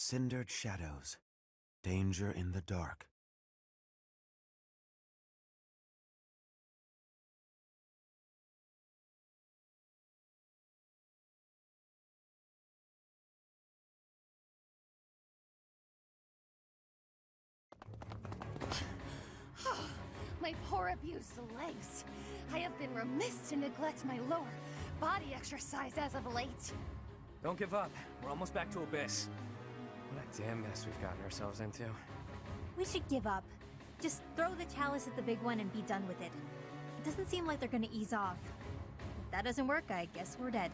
cindered shadows, danger in the dark. My poor abused legs. I have been remiss to neglect my lower body exercise as of late. Don't give up. We're almost back to Abyss. What a damn mess we've gotten ourselves into. We should give up. Just throw the chalice at the big one and be done with it. It doesn't seem like they're gonna ease off. If that doesn't work, I guess we're dead.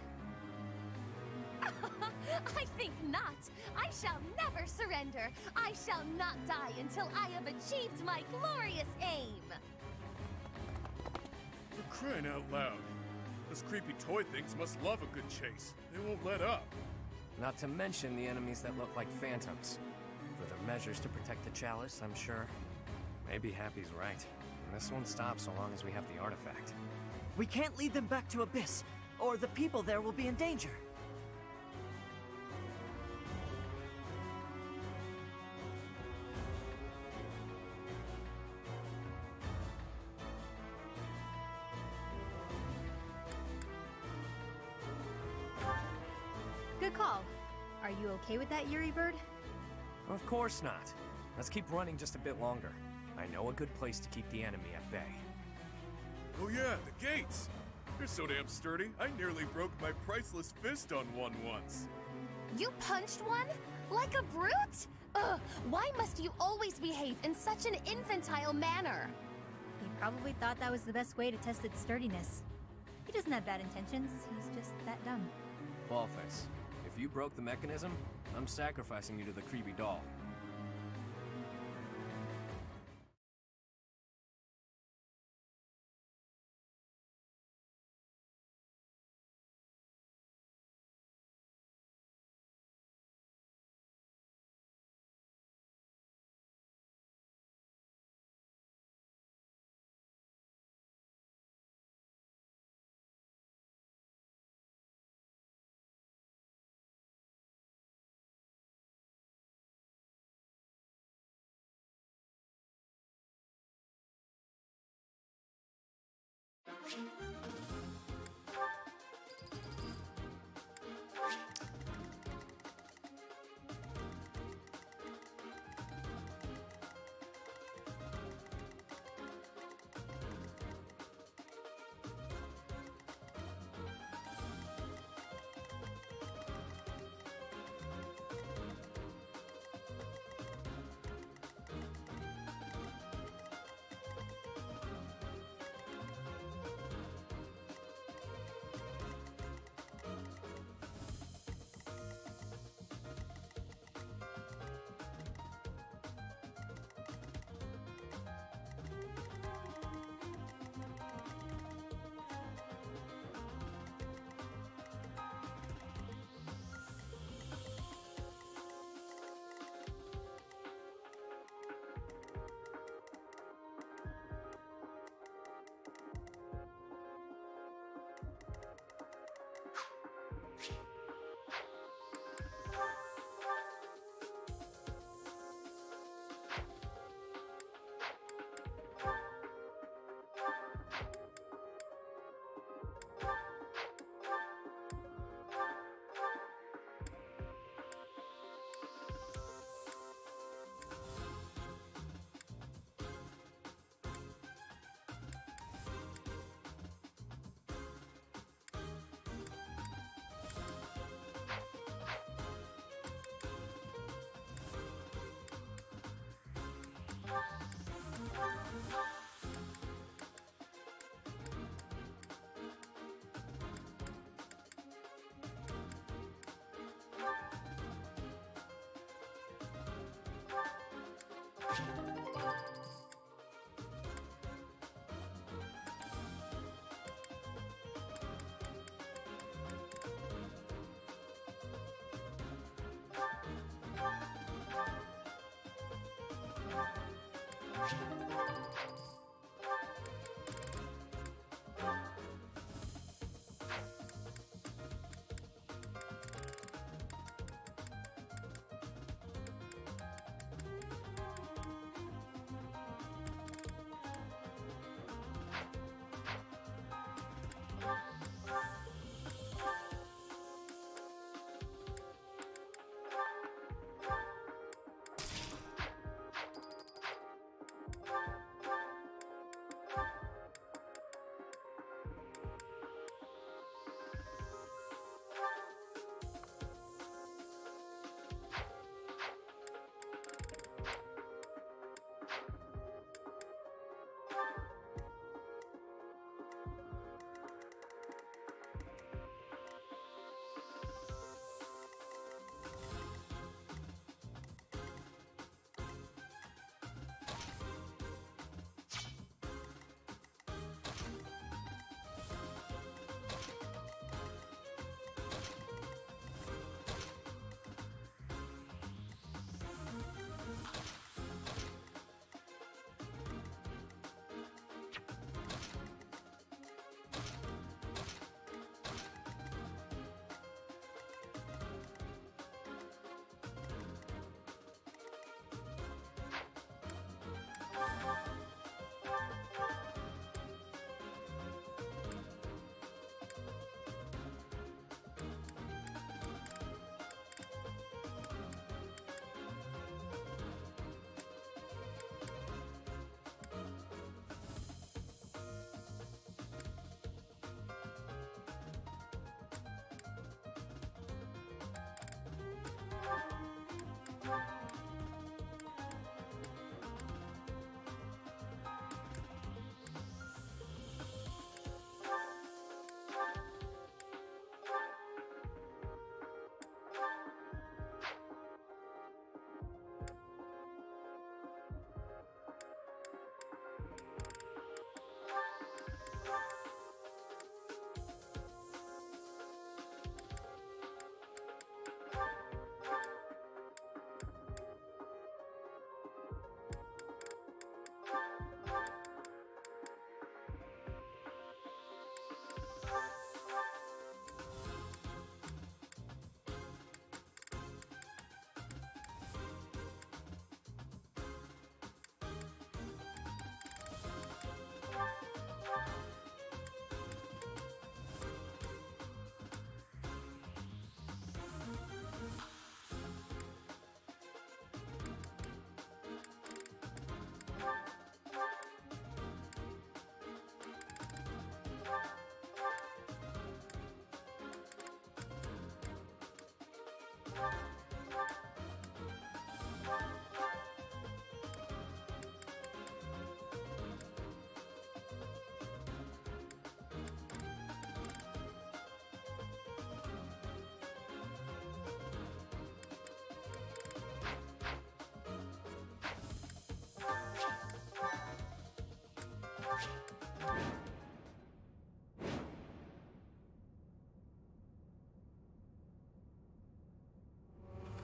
I think not! I shall never surrender! I shall not die until I have achieved my glorious aim! You're crying out loud. Those creepy toy things must love a good chase. They won't let up. Not to mention the enemies that look like phantoms. For the measures to protect the chalice, I'm sure. Maybe Happy's right. And this won't stop so long as we have the artifact. We can't lead them back to Abyss, or the people there will be in danger. Are you okay with that, Yuri Bird? Of course not. Let's keep running just a bit longer. I know a good place to keep the enemy at bay. Oh yeah, the gates! They're so damn sturdy, I nearly broke my priceless fist on one once. You punched one? Like a brute? Ugh, why must you always behave in such an infantile manner? He probably thought that was the best way to test its sturdiness. He doesn't have bad intentions, he's just that dumb. Ballface. If you broke the mechanism, I'm sacrificing you to the creepy doll.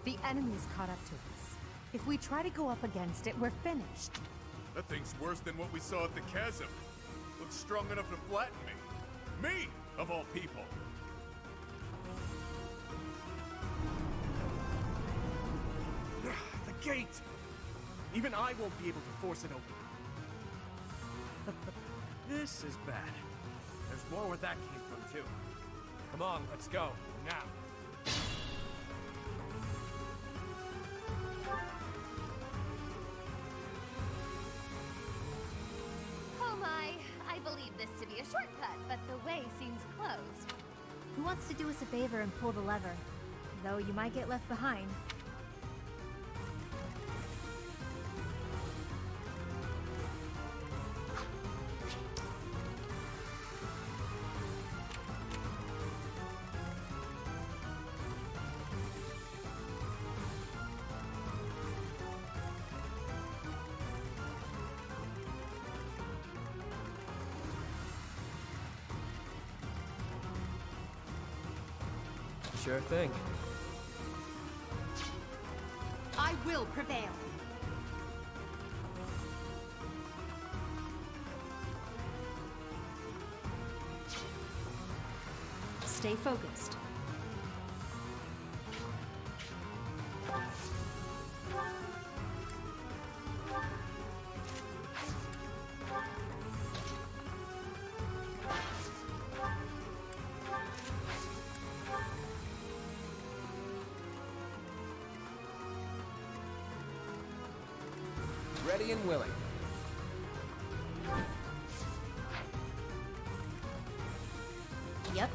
The enemy's caught up to us. If we try to go up against it, we're finished. That thing's worse than what we saw at the chasm. Looks strong enough to flatten me. Me, of all people. The gate! Even I won't be able to force it open. This is bad. There's more where that came from, too. Come on, let's go. Now. To be a shortcut, but the way seems closed. Who wants to do us a favor and pull the lever? Though you might get left behind. Sure thing. I will prevail. Stay focused. Ready and willing. Yep.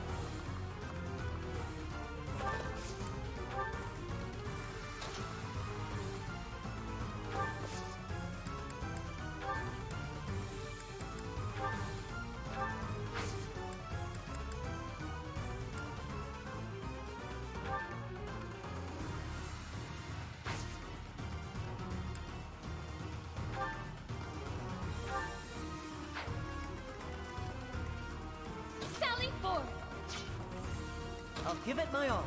I'll give it my all.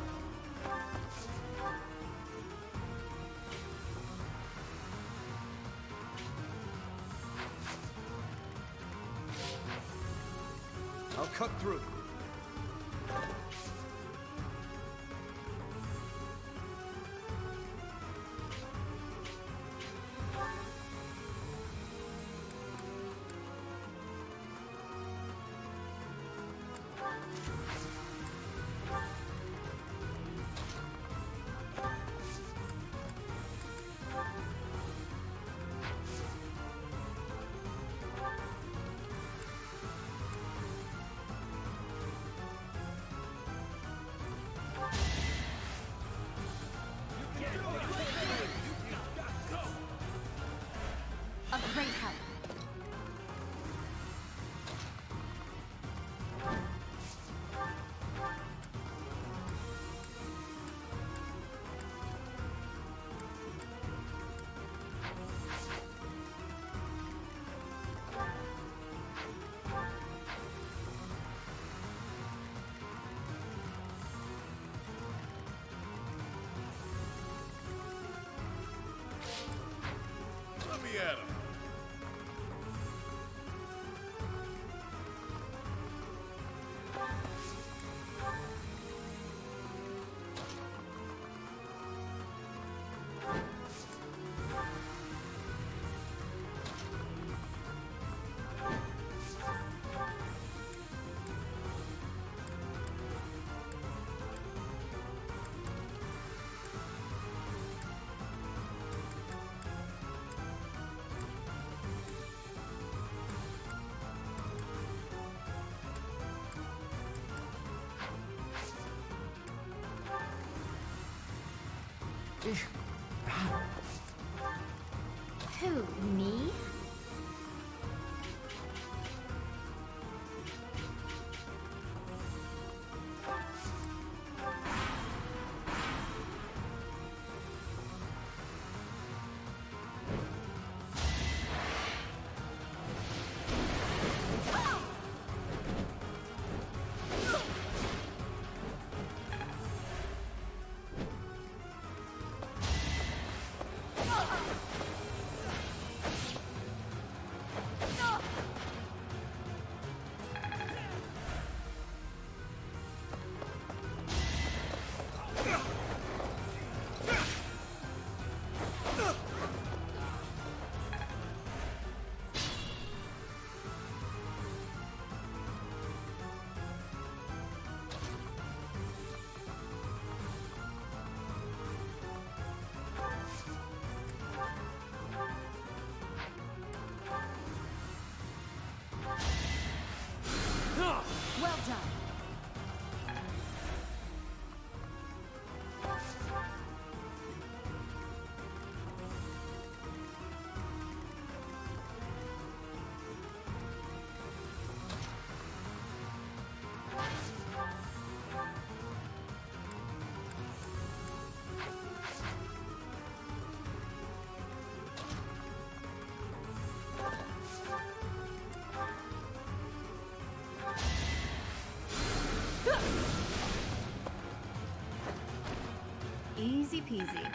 I'll cut through. Archbishop. Who, me? Easy peasy.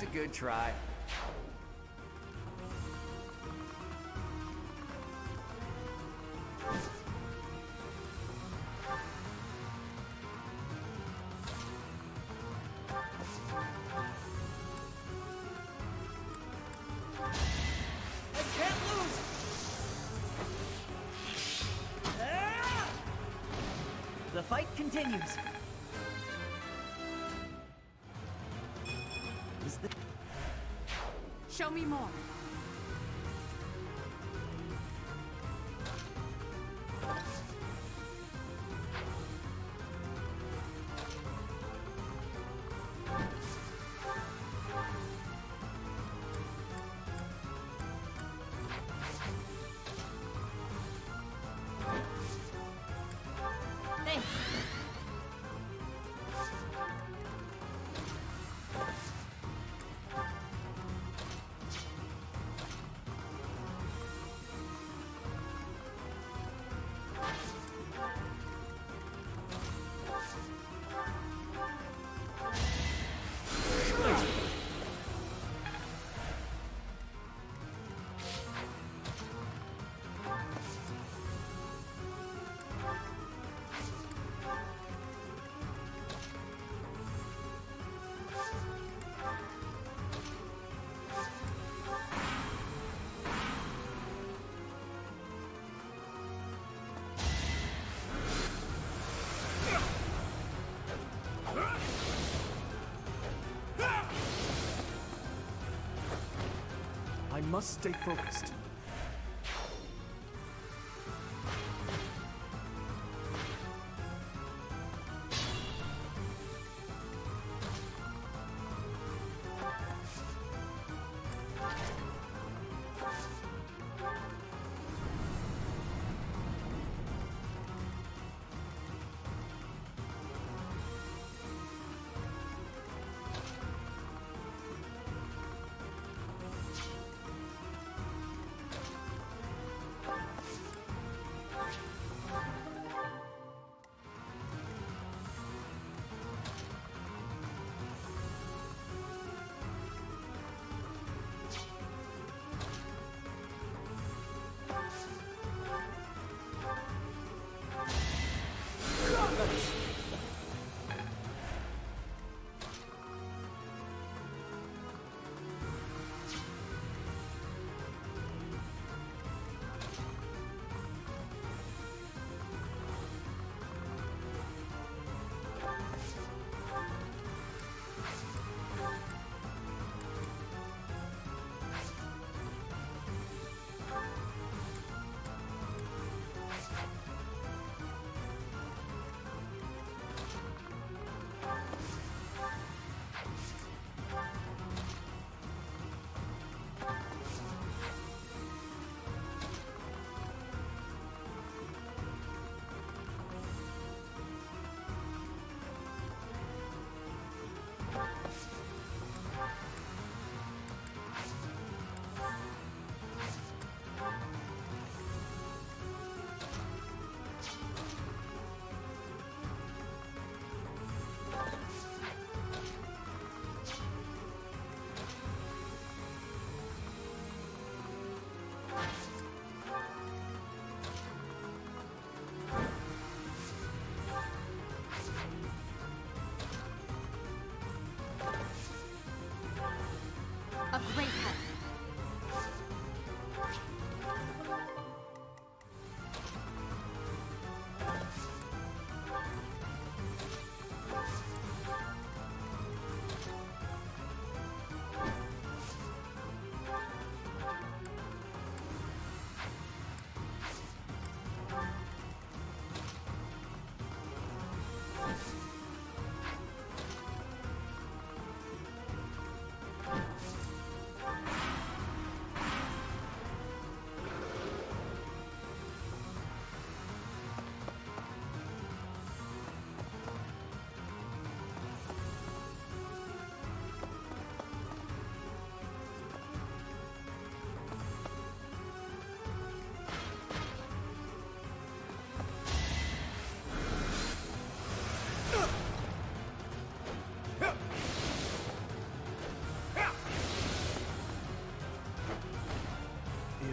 A good try. The fight continues. Show me more. Must stay focused.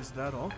Is that all?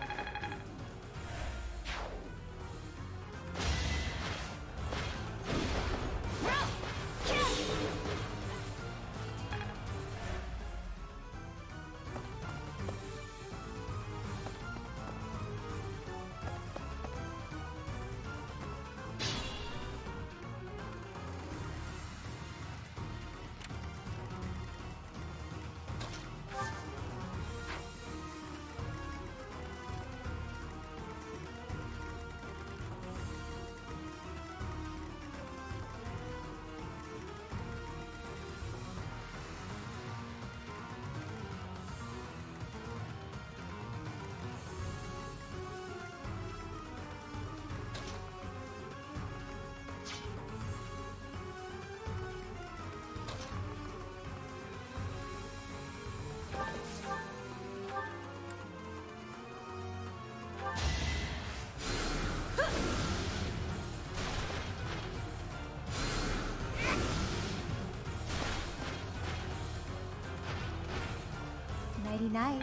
Night.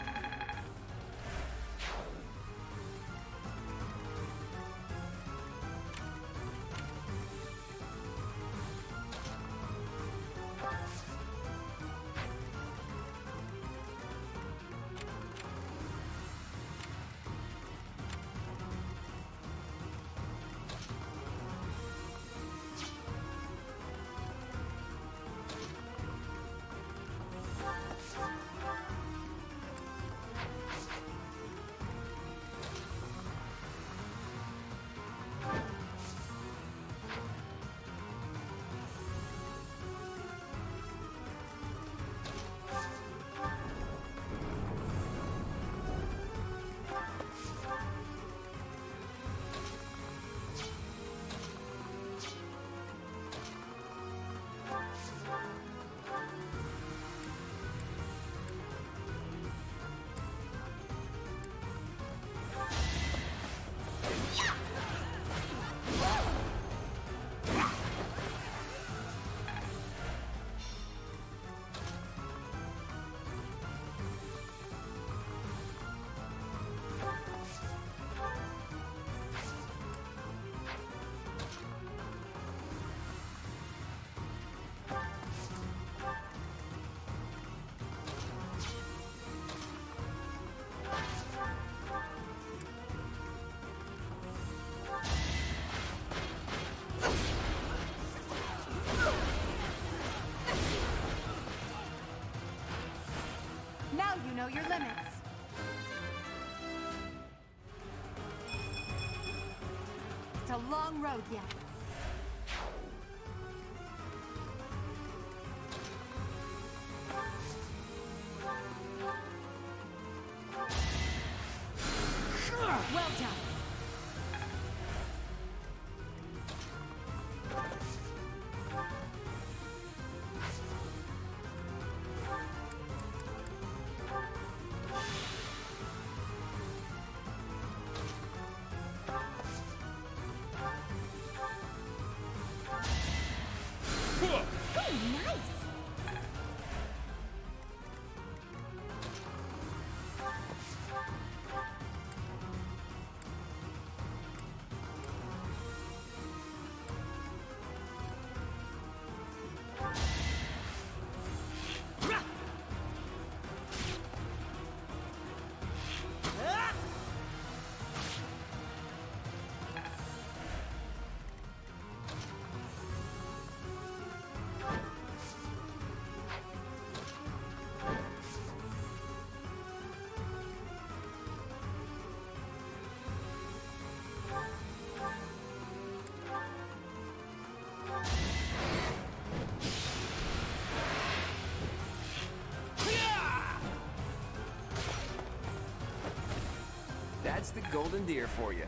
Know your limits. It's a long road yet. Well done. That's the golden deer for you.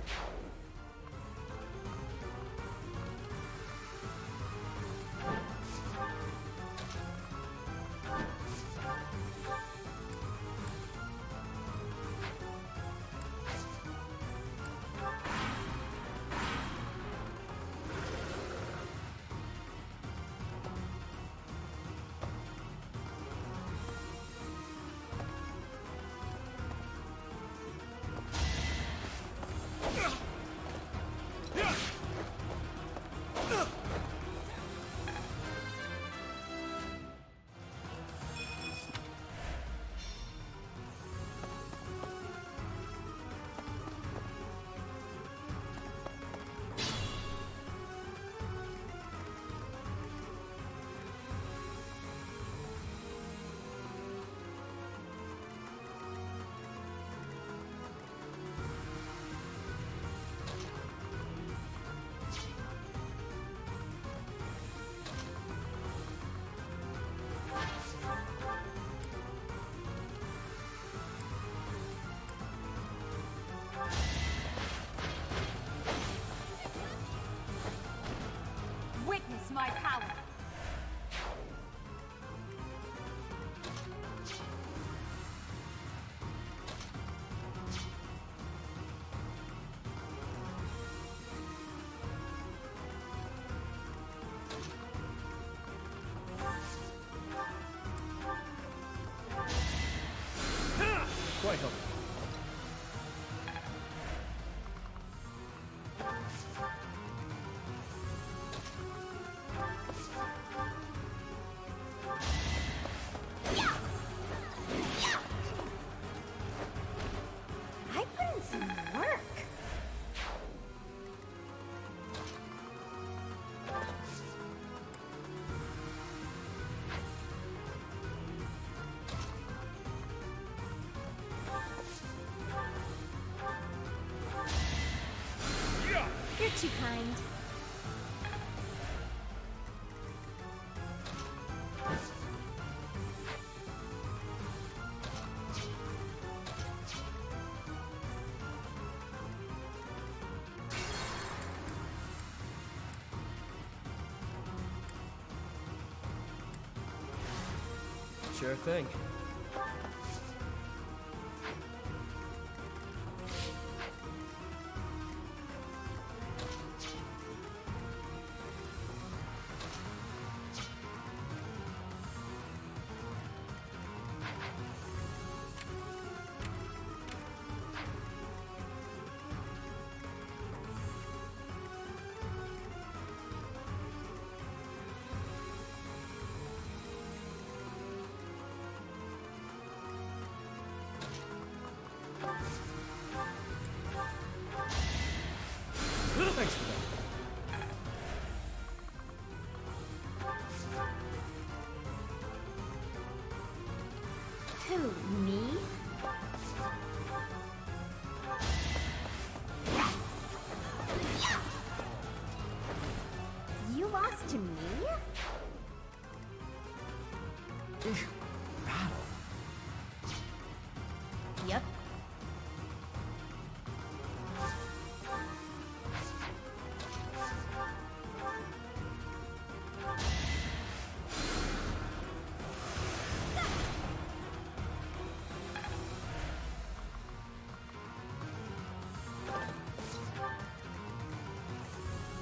You're too kind. Sure thing.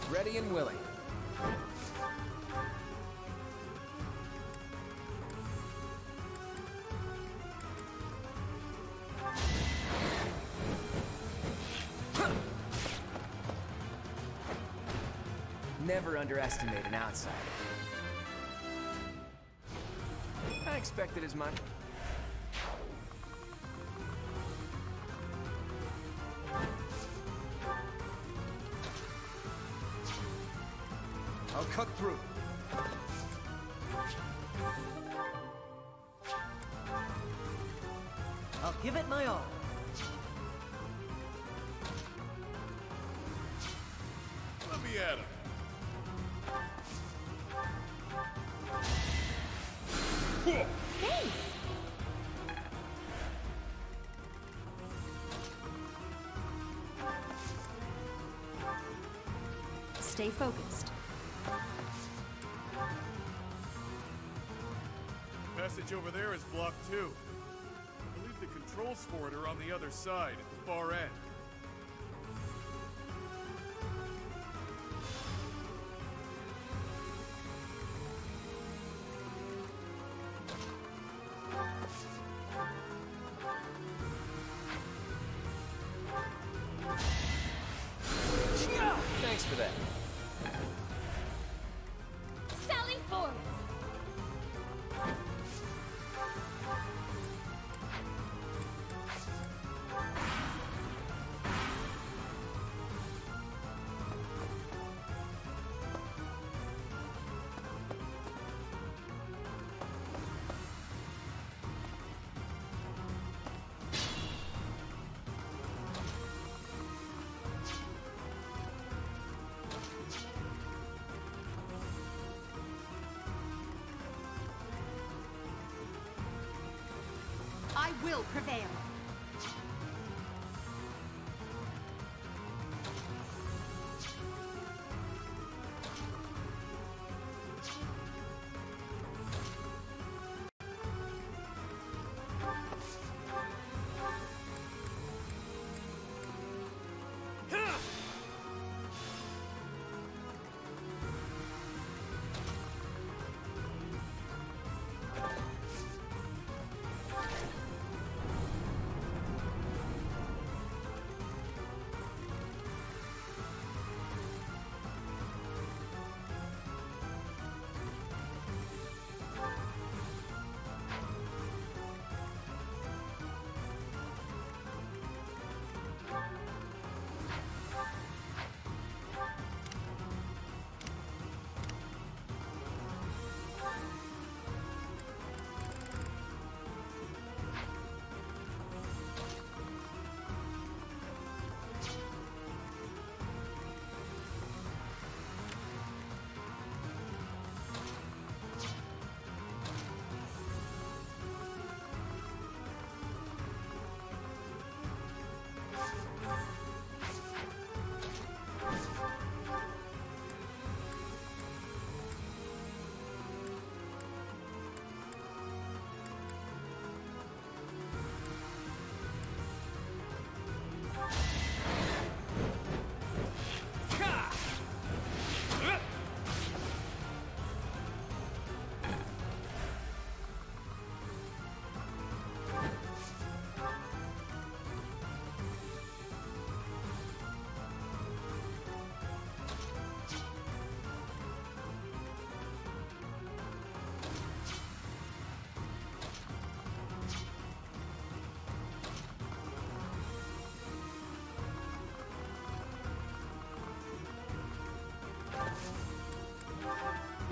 Ready and willing. Never underestimate an outsider. I expected as much. Cut through. I'll give it my all. Let me at him. Cool. Thanks. Stay focused. Over there is blocked too. I believe the controls for it are on the other side, at the far end. I will prevail.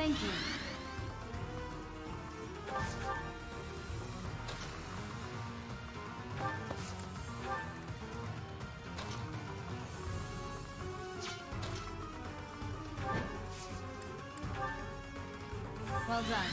Thank you. Well done.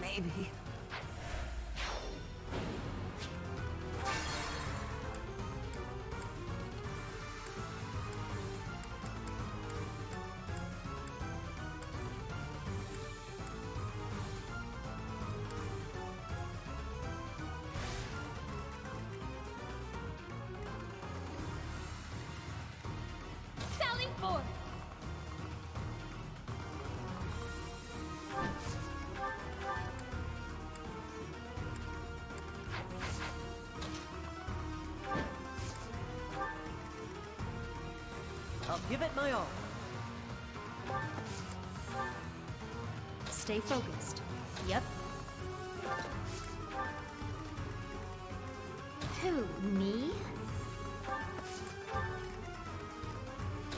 Maybe. I'll give it my all. Stay focused. Yep. Who, me?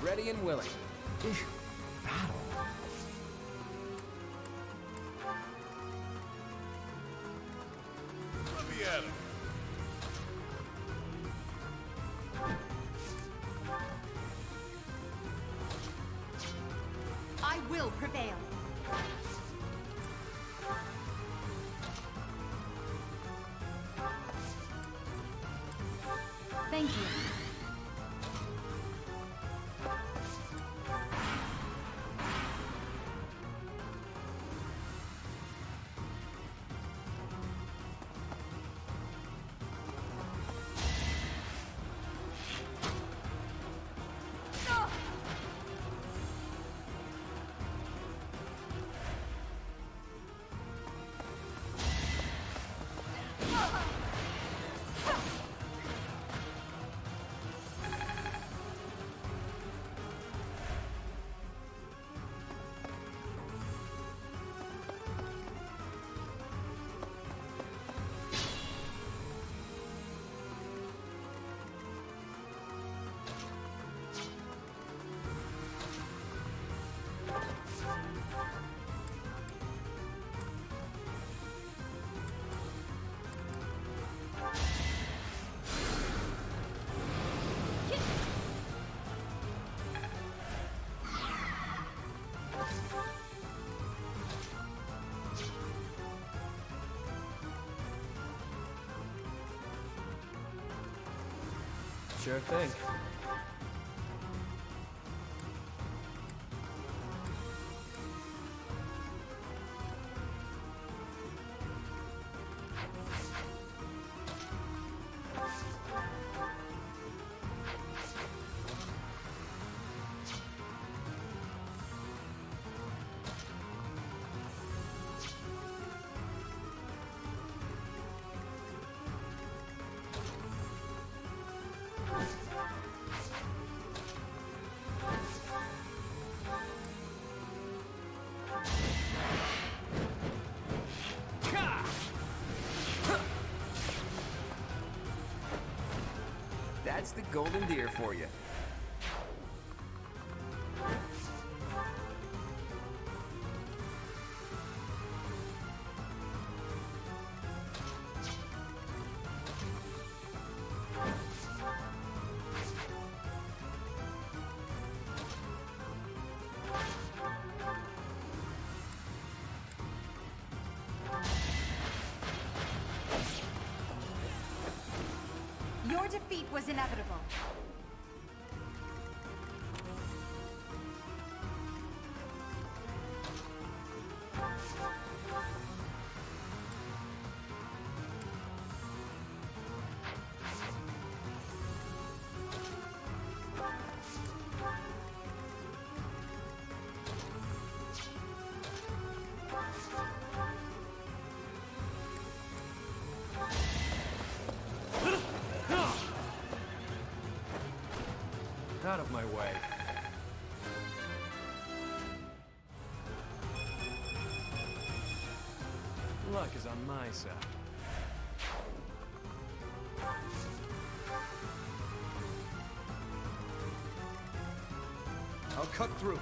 Ready and willing. Battle. Let me at him. Will prevail. Thank you. Sure thing. That's the golden deer for you. Defeat was inevitable. Out of my way. Luck is on my side. I'll cut through.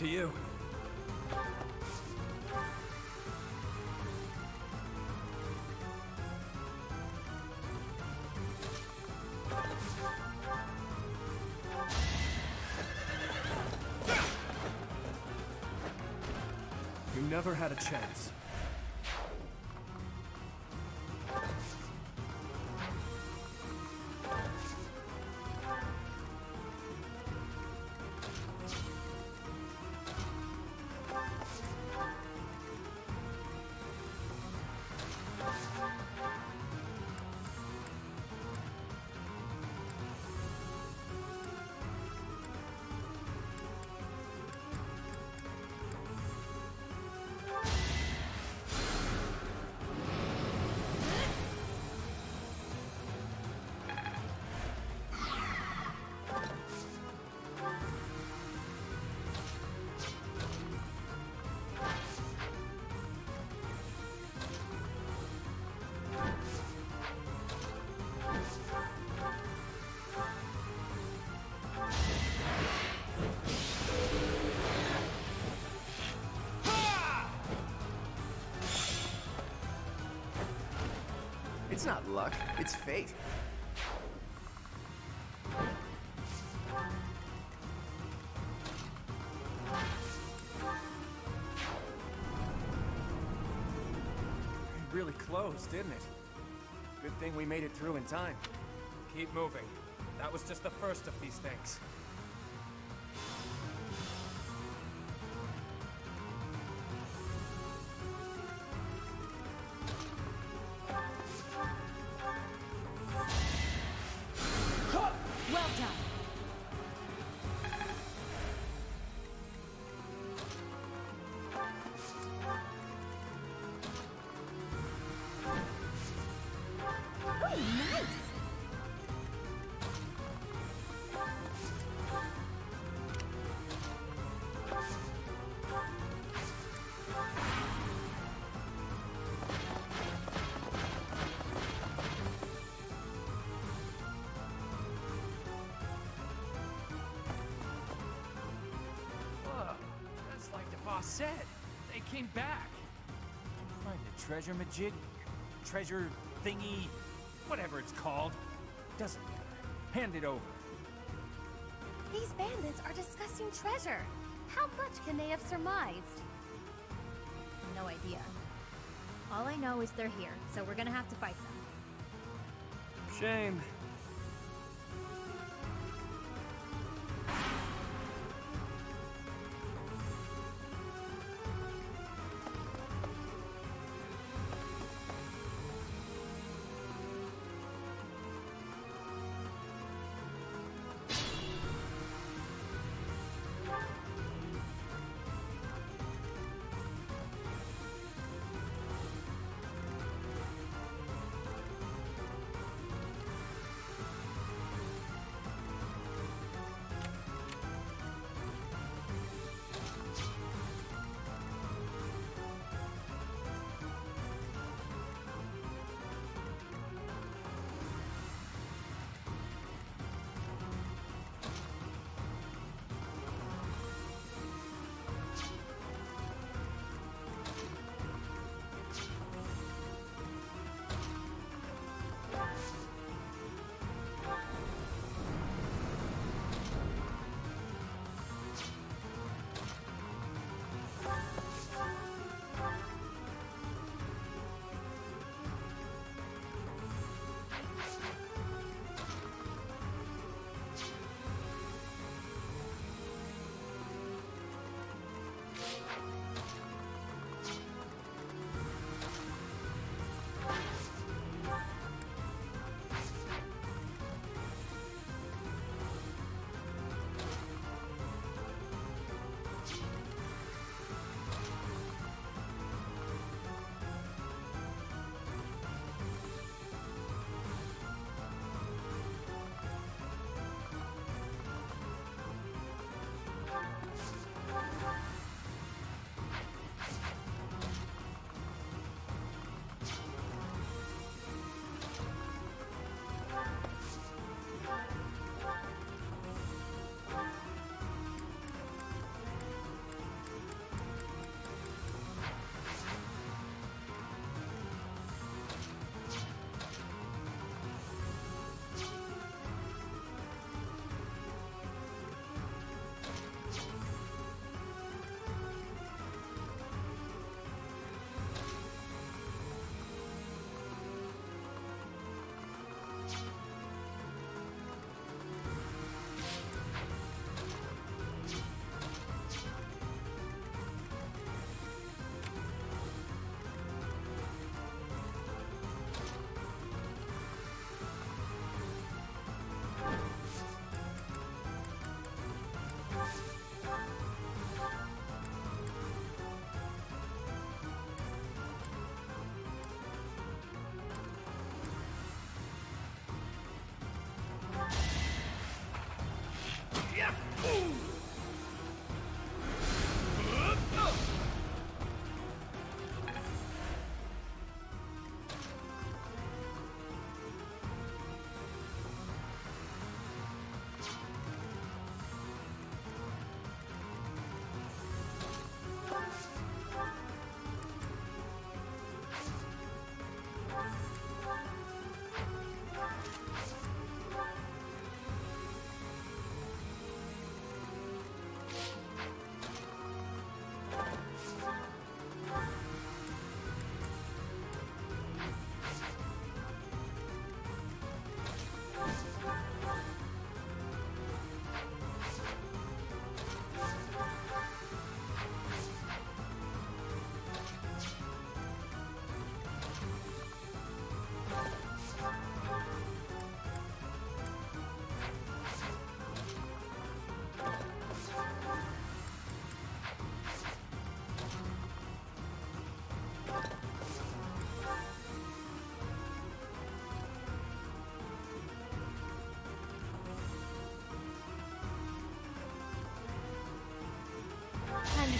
To you. You never had a chance. It's not luck, it's fate. I really close, didn't it? Good thing we made it through in time. Keep moving. That was just the first of these things. Said they came back. Find the treasure majig, treasure thingy, whatever it's called. Doesn't matter. Hand it over. These bandits are discussing treasure. How much can they have surmised? No idea. All I know is they're here, so we're gonna have to fight them. Shame.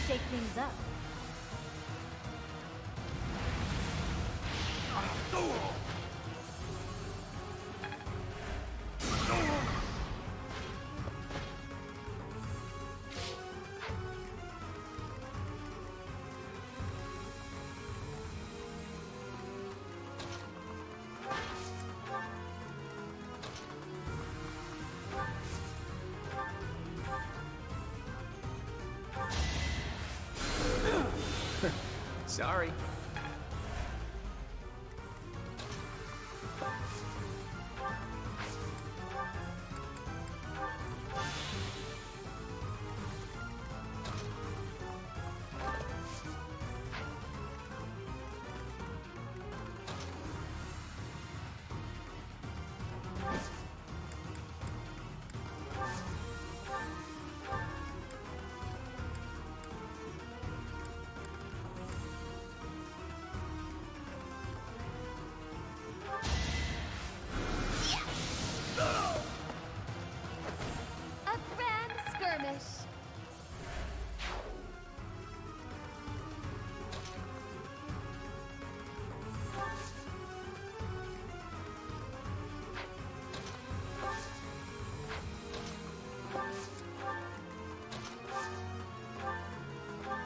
shake things up. Sorry.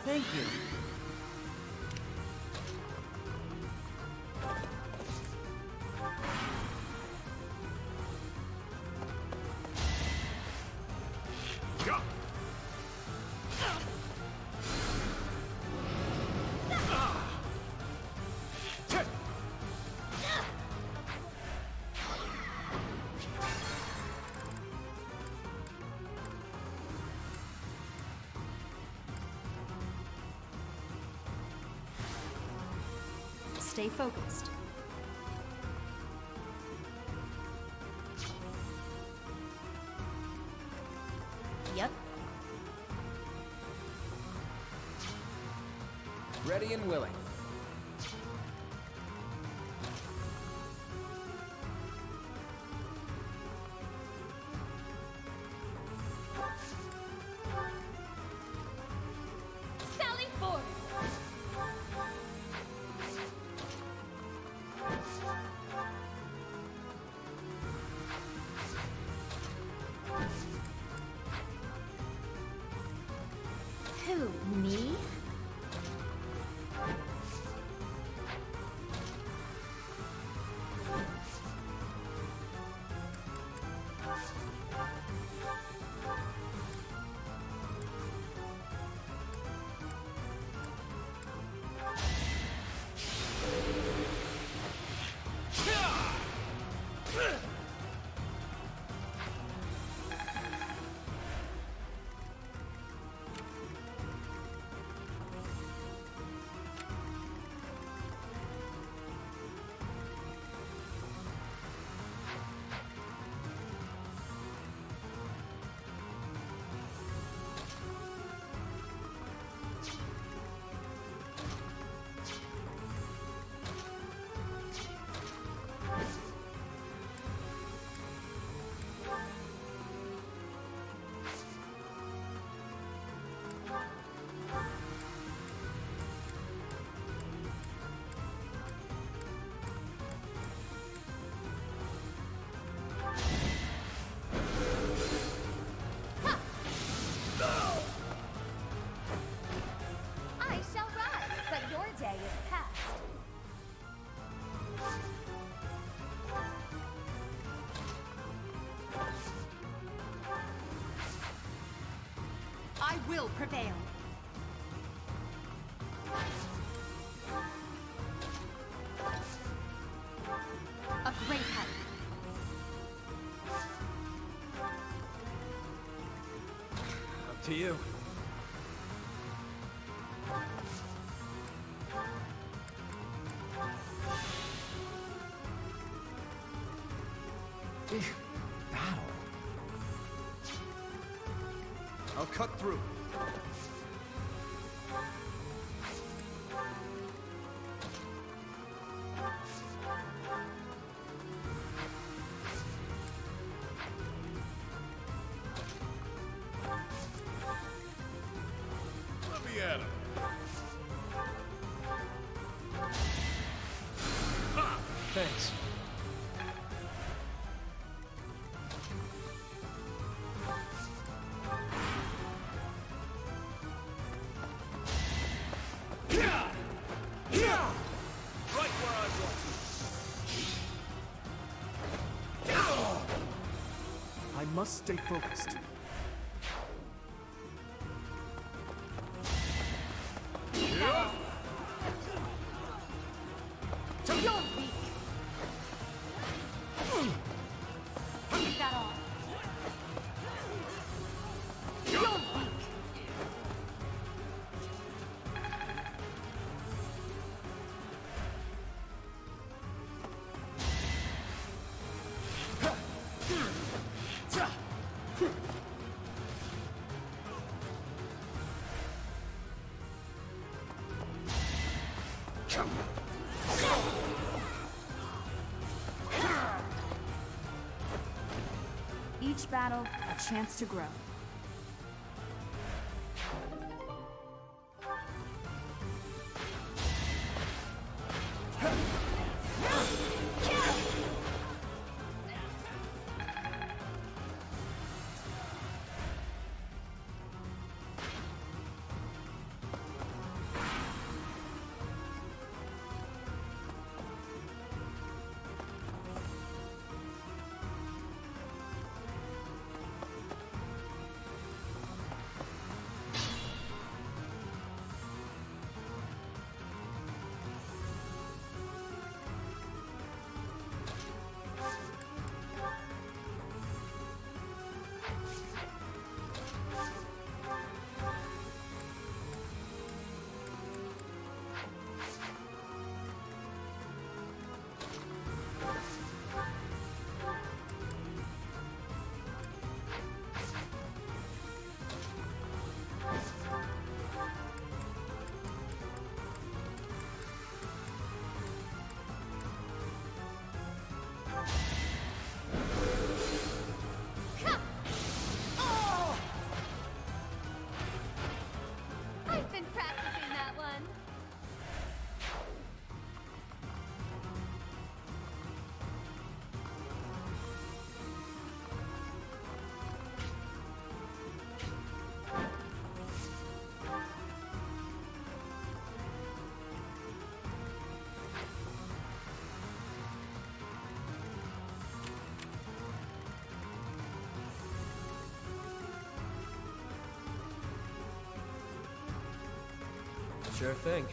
Thank you. Stay focused. Yep. Ready and willing. I will prevail. A great help. Up to you. Cut through. Let me at Thanks. Must stay focused. Each battle, a chance to grow. Sure thing.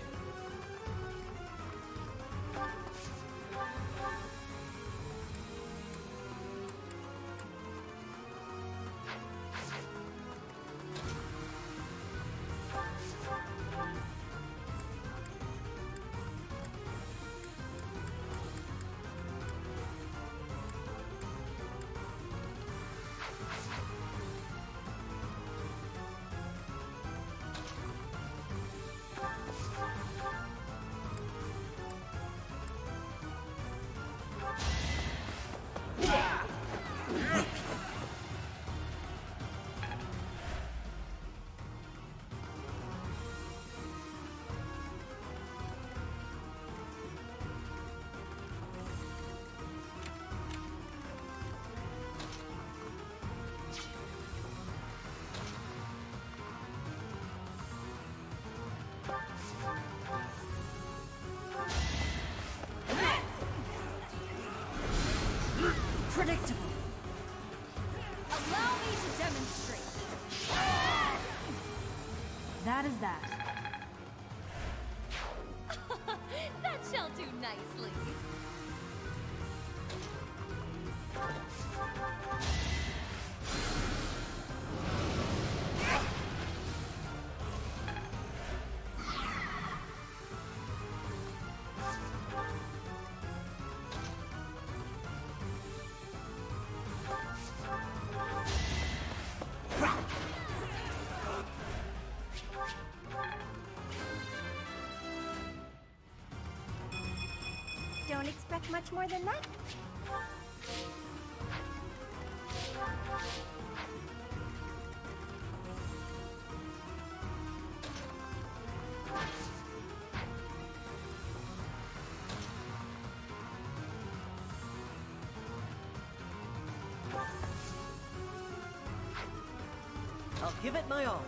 Predictable. Allow me to demonstrate. That is that. That shall do nicely. Don't expect much more than that. give it my all.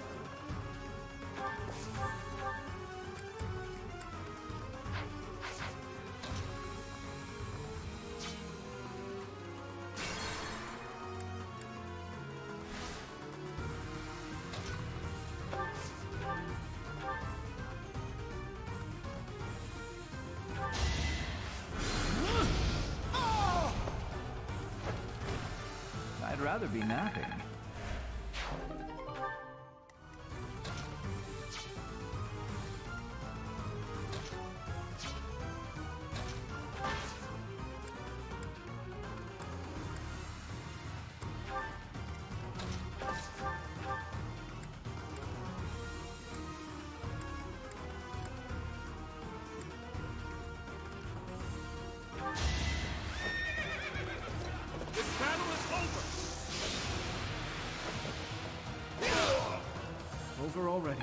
I'd rather be napping. Already.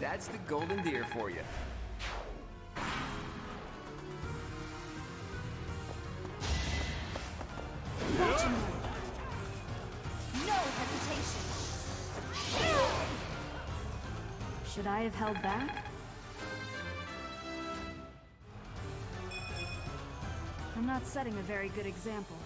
That's the golden deer for you. No hesitation. Should I have held back? I'm not setting a very good example.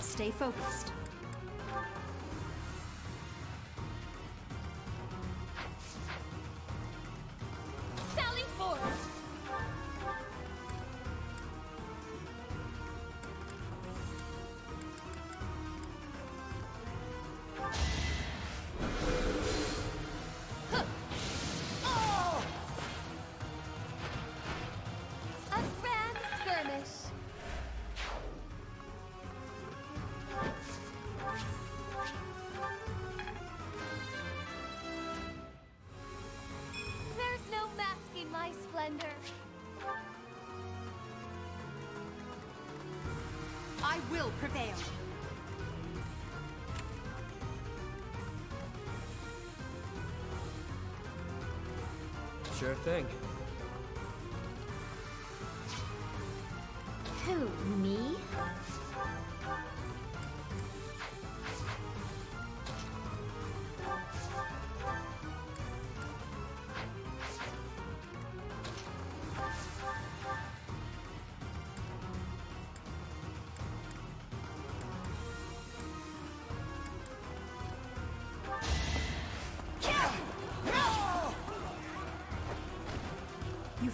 Stay focused. Sally Ford. Huh. Oh! A grand skirmish. I will prevail. Sure thing. Who, me?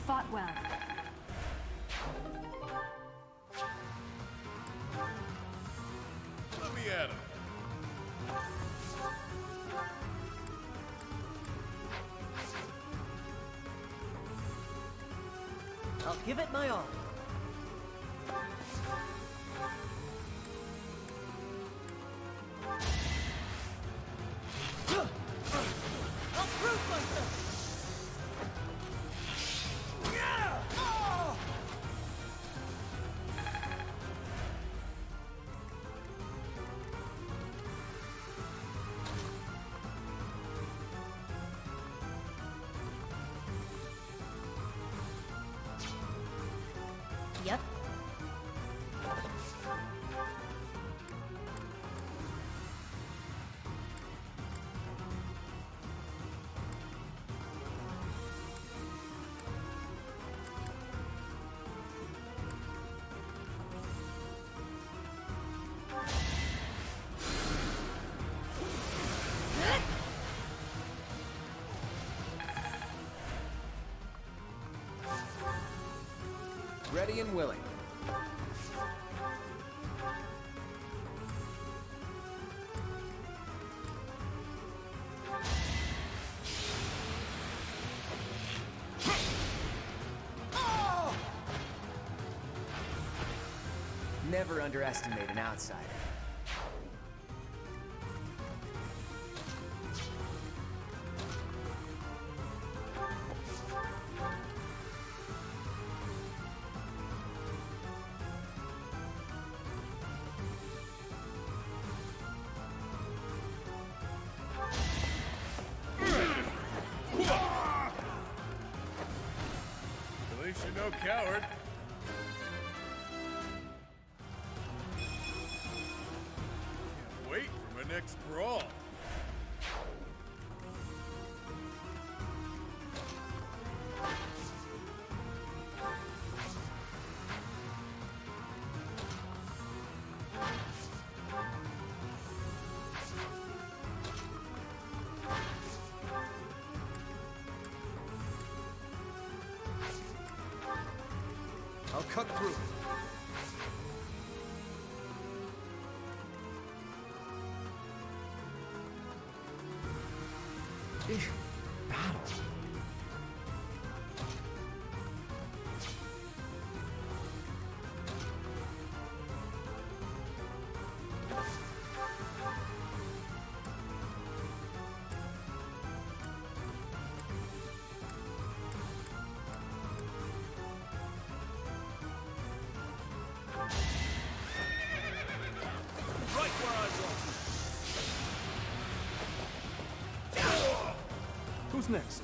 fought well. Let me at him. I'll give it my all. Ready and willing. Oh! Never underestimate an outsider. Coward. Can't wait for my next brawl. I'll cut through. Battle. Who's next?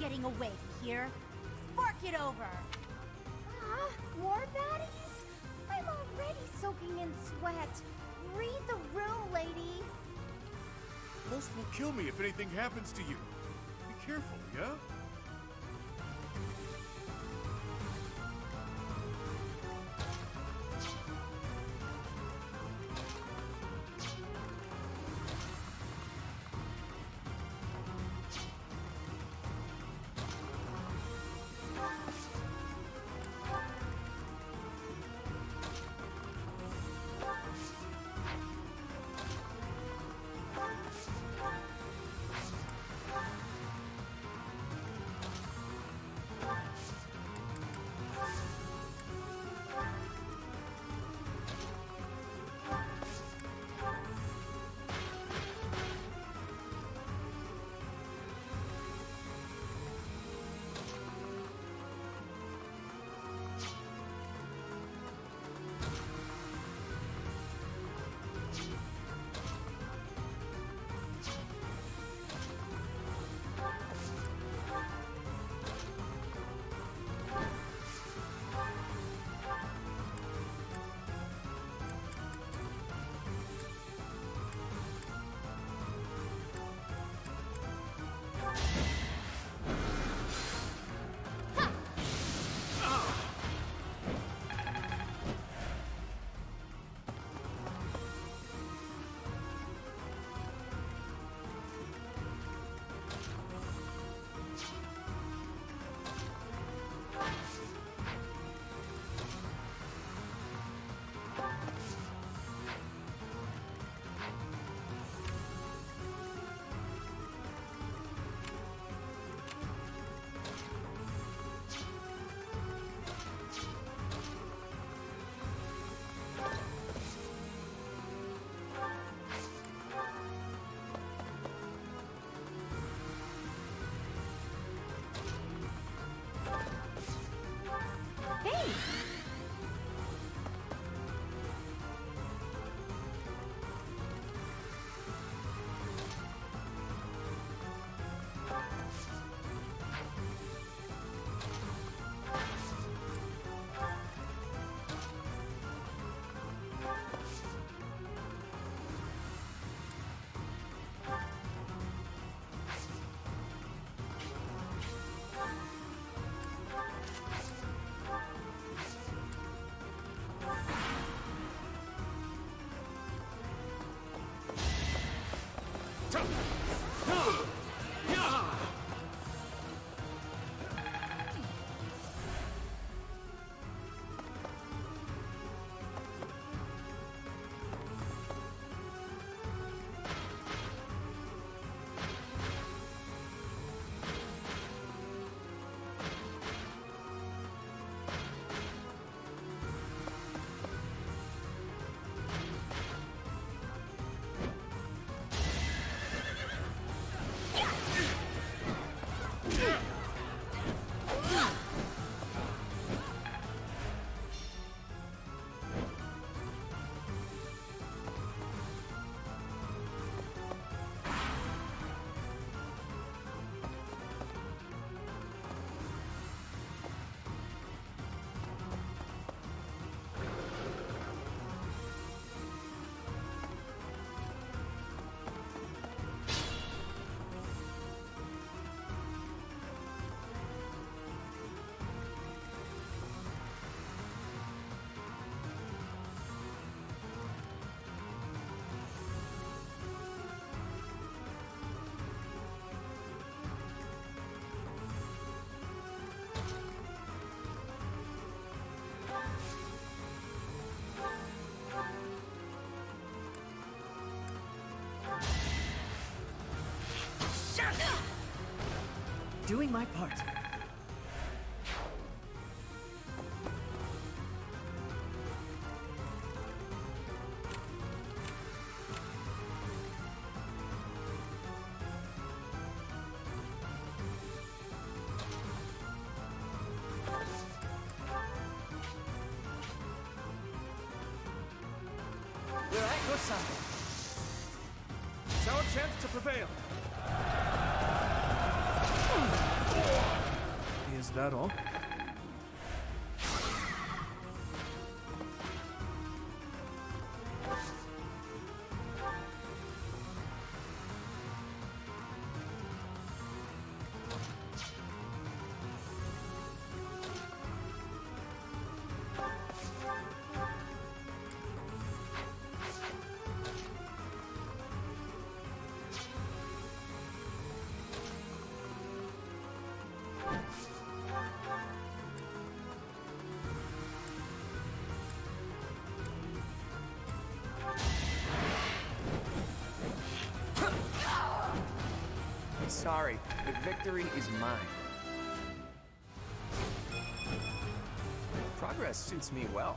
Getting away here. Fork it over. War baddies? I'm already soaking in sweat. Read the room, lady. Most will kill me if anything happens to you. Be careful, yeah? Doing my part. We're at your side. It's our chance to prevail. Is that all? sorry. The victory is mine. Progress suits me well.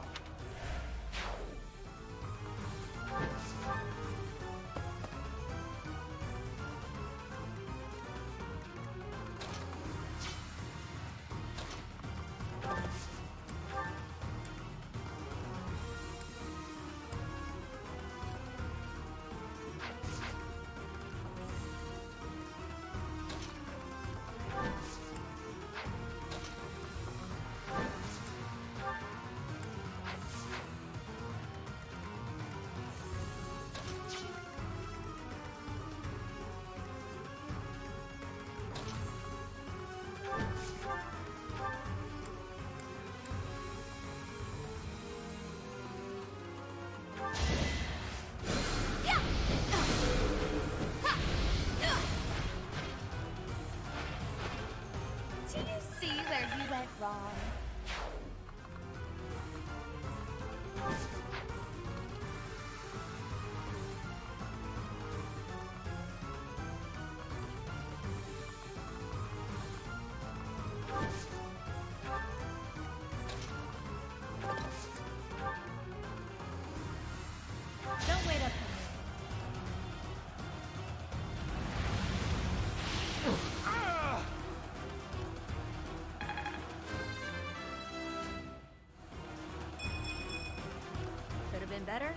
Better?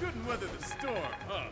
Couldn't weather the storm, huh?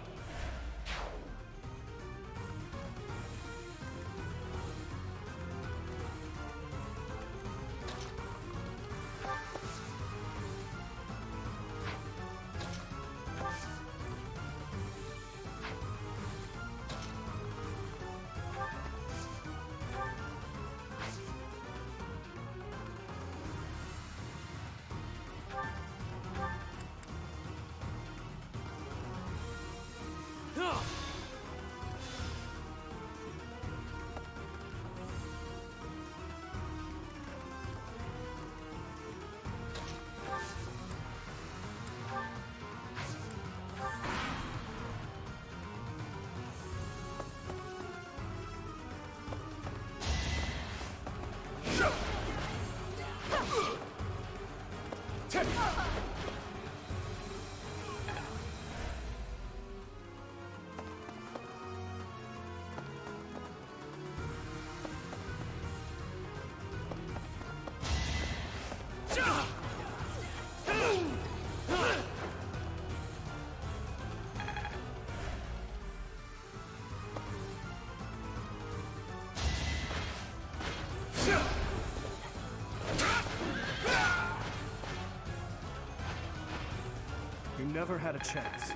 Never had a chance.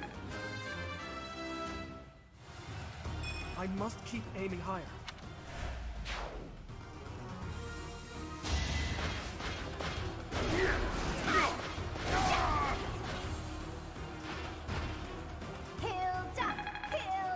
I must keep aiming higher. Healed up! Healed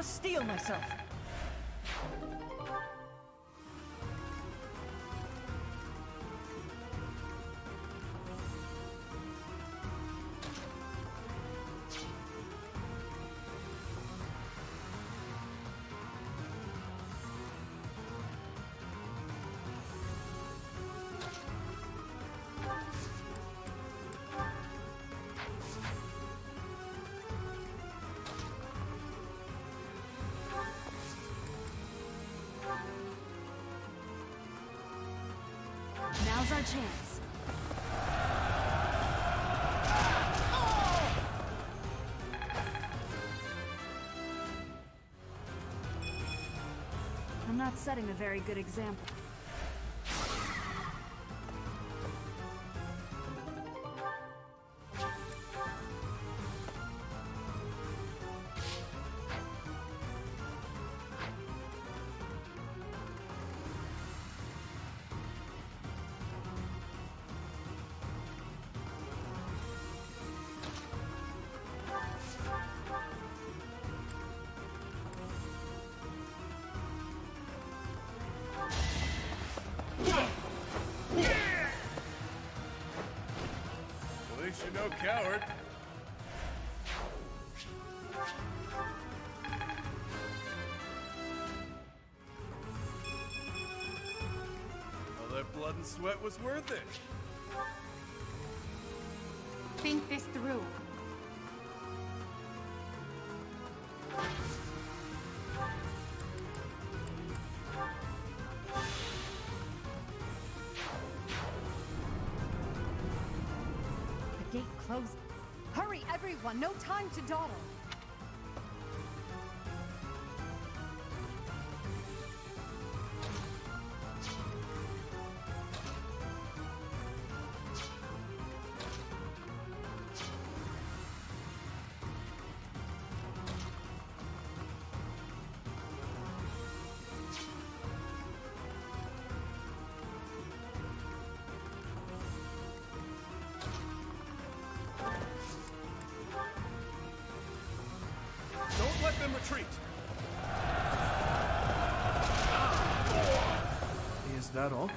must steel myself. Now's our chance. Oh! I'm not setting a very good example. No coward. All that blood and sweat was worth it. Think this through. Hurry, everyone! No time to dawdle! Retreat. Is that all?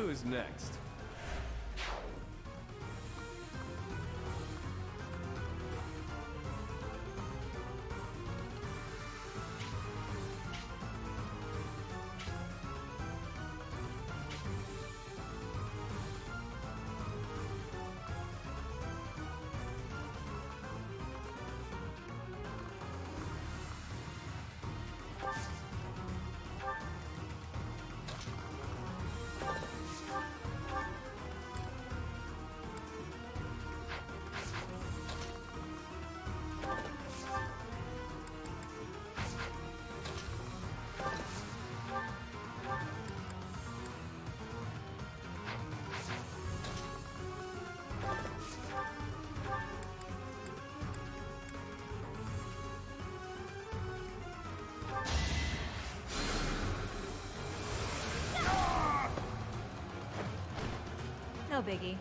Who's next? No biggie.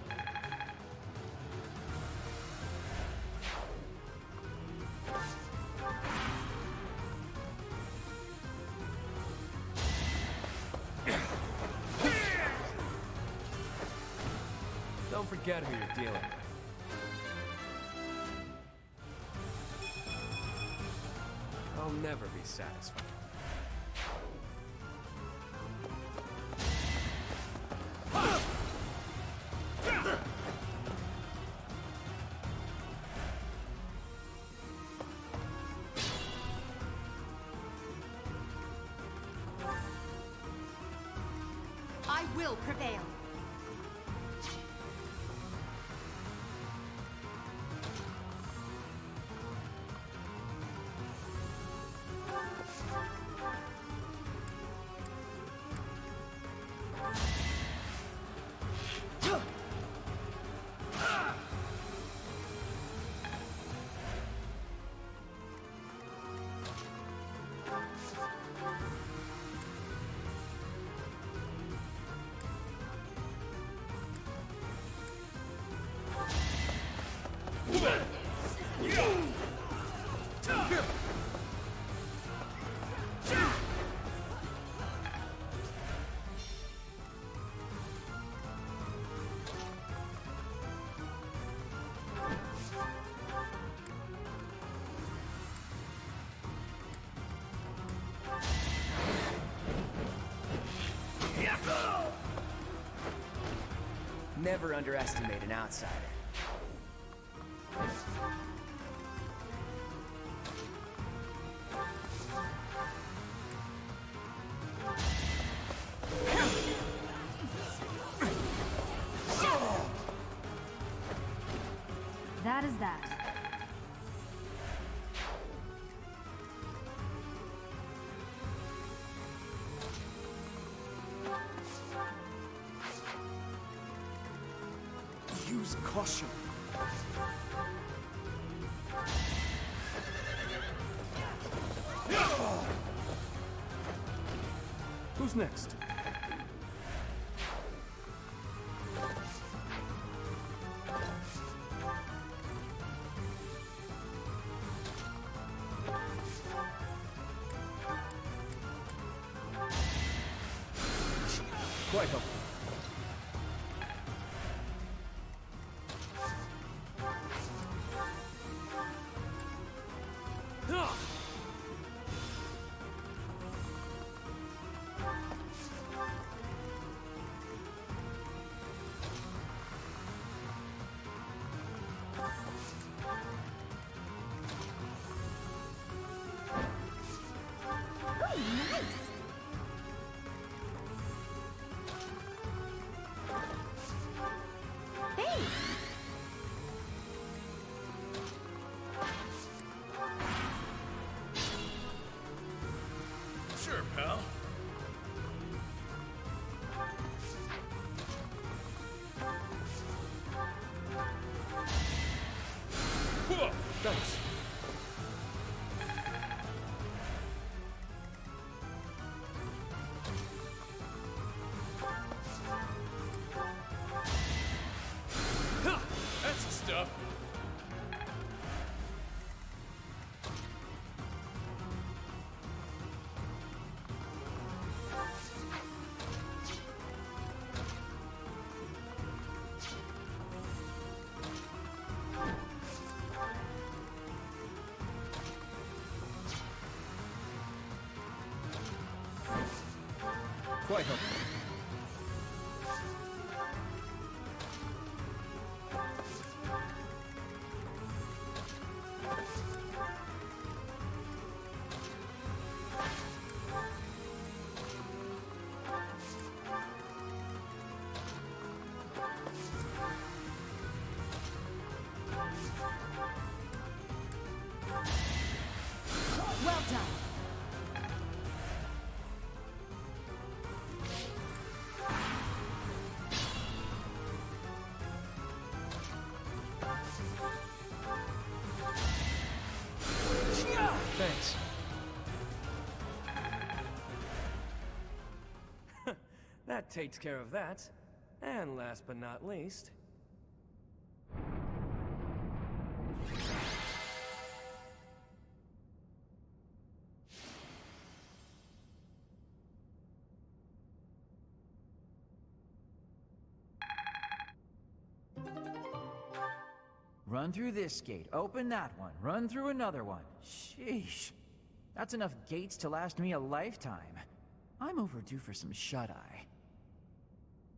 Don't forget who you're dealing with. I'll never be satisfied. Never underestimate an outsider. That is that. Caution. Who's next? Quite a I help you? Thanks. That takes care of that. And last but not least... Run through this gate, open that one, run through another one. Sheesh. That's enough gates to last me a lifetime. I'm overdue for some shut-eye.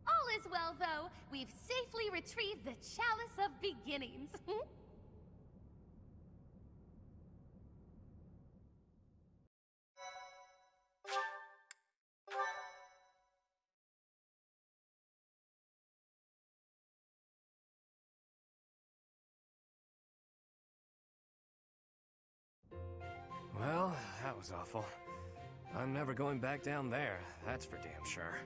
All is well, though. We've safely retrieved the Chalice of Beginnings. Well, that was awful. I'm never going back down there, that's for damn sure.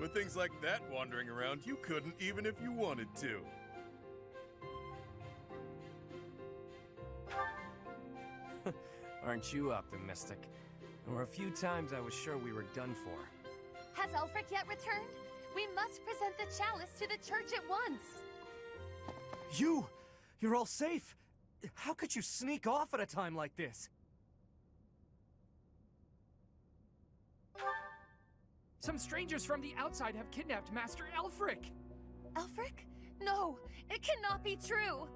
With things like that wandering around, you couldn't even if you wanted to. Aren't you optimistic? There were a few times I was sure we were done for. Has Aelfric yet returned? We must present the chalice to the church at once. You're all safe. How could you sneak off at a time like this? Some strangers from the outside have kidnapped Master Aelfric! Aelfric? No! It cannot be true!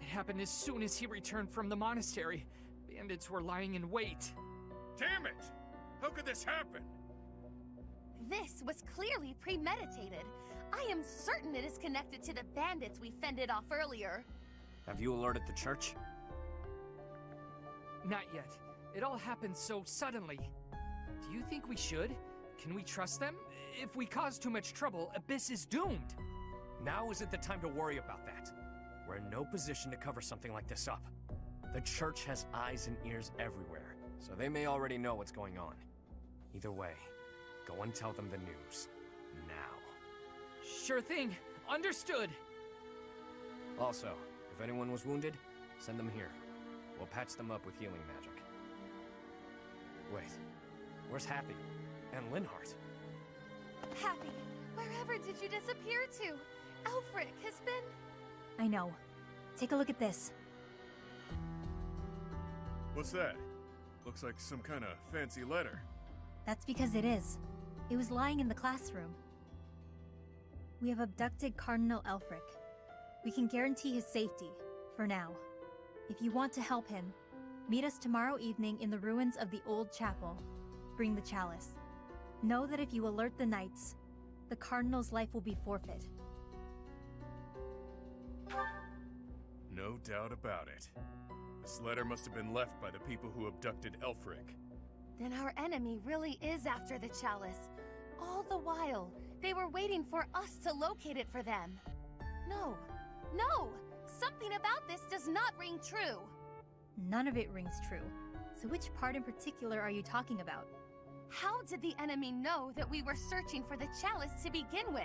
It happened as soon as he returned from the monastery. Bandits were lying in wait. Damn it! How could this happen? This was clearly premeditated. I am certain it is connected to the bandits we fended off earlier. Have you alerted the church? Not yet. It all happened so suddenly. Do you think we should? Can we trust them? If we cause too much trouble, Abyss is doomed. Now isn't the time to worry about that. We're in no position to cover something like this up. The church has eyes and ears everywhere, so they may already know what's going on. Either way, go and tell them the news. Now. Sure thing. Understood. Also, if anyone was wounded, send them here. We'll patch them up with healing magic. Wait, where's Happy? And Linhart? Happy, wherever did you disappear to? Aelfric has been... I know. Take a look at this. What's that? Looks like some kind of fancy letter. That's because it is. It was lying in the classroom. We have abducted Cardinal Aelfric. We can guarantee his safety, for now. If you want to help him, meet us tomorrow evening in the ruins of the old chapel. Bring the chalice. Know that if you alert the knights, the Cardinal's life will be forfeit. No doubt about it. This letter must have been left by the people who abducted Aelfric. Then our enemy really is after the chalice. All the while, they were waiting for us to locate it for them. No. No! Something about this does not ring true! None of it rings true. So which part in particular are you talking about? How did the enemy know that we were searching for the chalice to begin with?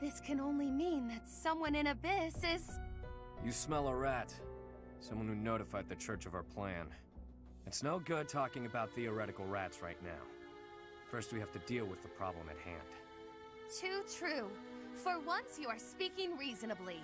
This can only mean that someone in Abyss is... You smell a rat. Someone who notified the church of our plan. It's no good talking about theoretical rats right now. First we have to deal with the problem at hand. Too true. For once you are speaking reasonably.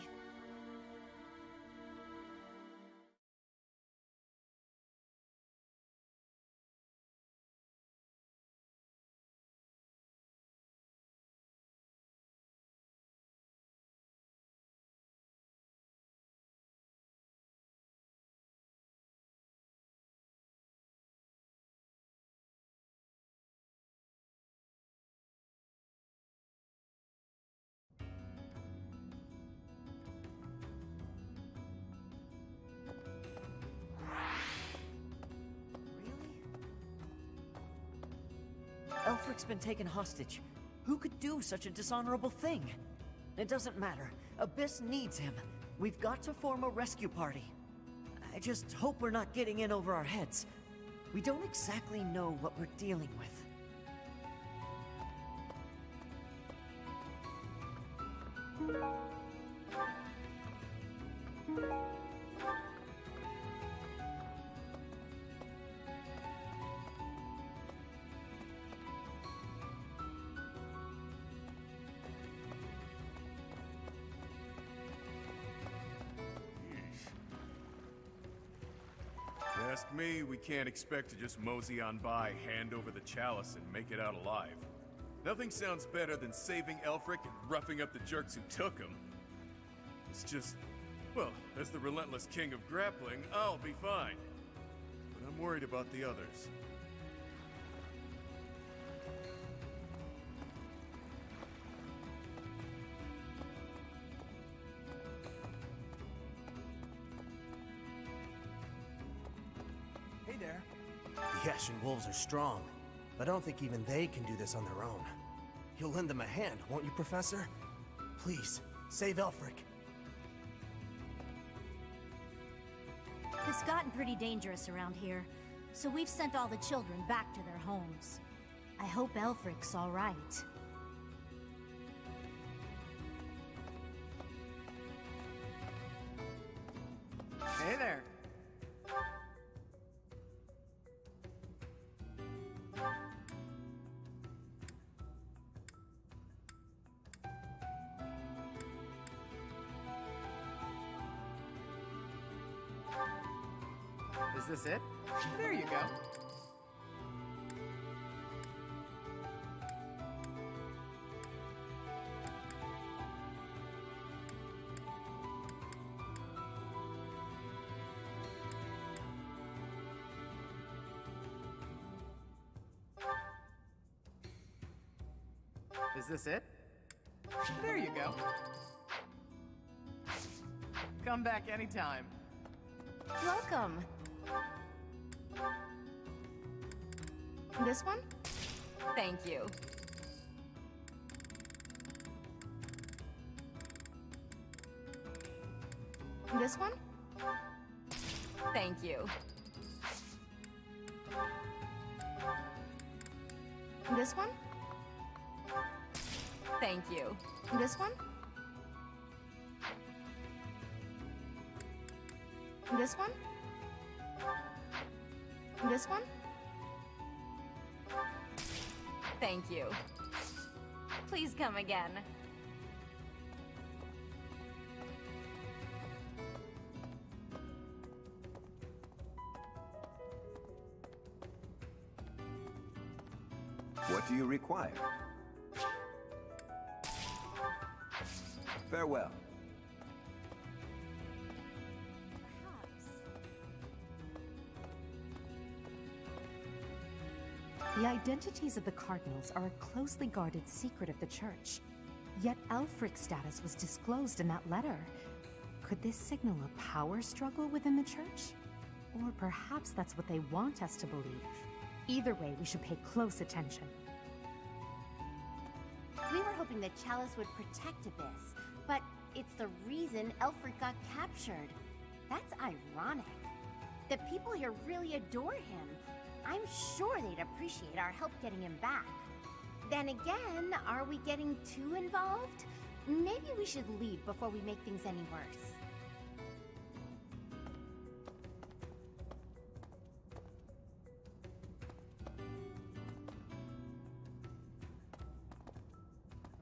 Aelfric's been taken hostage. Who could do such a dishonorable thing? It doesn't matter. Abyss needs him. We've got to form a rescue party. I just hope we're not getting in over our heads. We don't exactly know what we're dealing with. Ask me, we can't expect to just mosey on by, hand over the chalice, and make it out alive. Nothing sounds better than saving Aelfric and roughing up the jerks who took him. It's just, well, as the relentless king of grappling, I'll be fine. But I'm worried about the others. The Ashen Wolves are strong, but I don't think even they can do this on their own. You'll lend them a hand, won't you, Professor? Please, save Aelfric. It's gotten pretty dangerous around here, so we've sent all the children back to their homes. I hope Aelfric's all right. Hey there. Is this it? There you go. Is this it? There you go. Come back anytime. Welcome. This one? Thank you. This one? Thank you. This one? Thank you. This one? This one? This one? Thank you. Please come again. What do you require? Farewell. The identities of the Cardinals are a closely guarded secret of the Church. Yet Aelfric's status was disclosed in that letter. Could this signal a power struggle within the Church? Or perhaps that's what they want us to believe. Either way, we should pay close attention. We were hoping the Chalice would protect Abyss, but it's the reason Aelfric got captured. That's ironic. The people here really adore him. I'm sure they'd appreciate our help getting him back. Then again, are we getting too involved? Maybe we should leave before we make things any worse.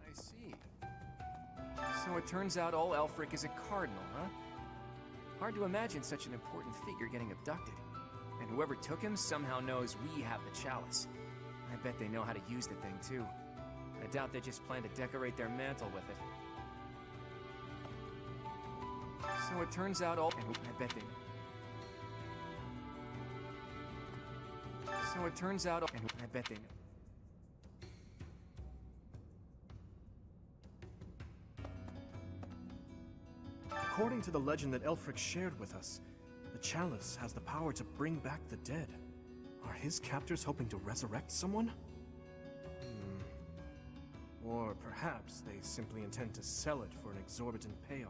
I see. So it turns out all Aelfric is a cardinal, huh? Hard to imagine such an important figure getting abducted. And whoever took him somehow knows we have the chalice. I bet they know how to use the thing, too. I doubt they just plan to decorate their mantle with it. So it turns out all... So it turns out all... I bet they know. According to the legend that Aelfric shared with us, the Chalice has the power to bring back the dead. Are his captors hoping to resurrect someone? Or perhaps they simply intend to sell it for an exorbitant payoff.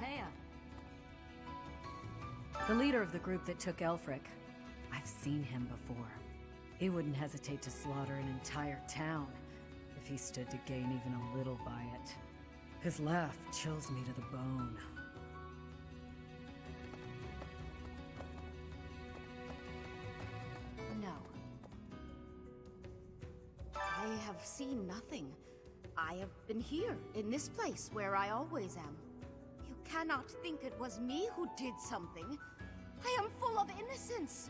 Raya. The leader of the group that took Aelfric. I've seen him before. He wouldn't hesitate to slaughter an entire town if he stood to gain even a little by it. His laugh chills me to the bone. No. I have seen nothing. I have been here, in this place where I always am. You cannot think it was me who did something. I am full of innocence.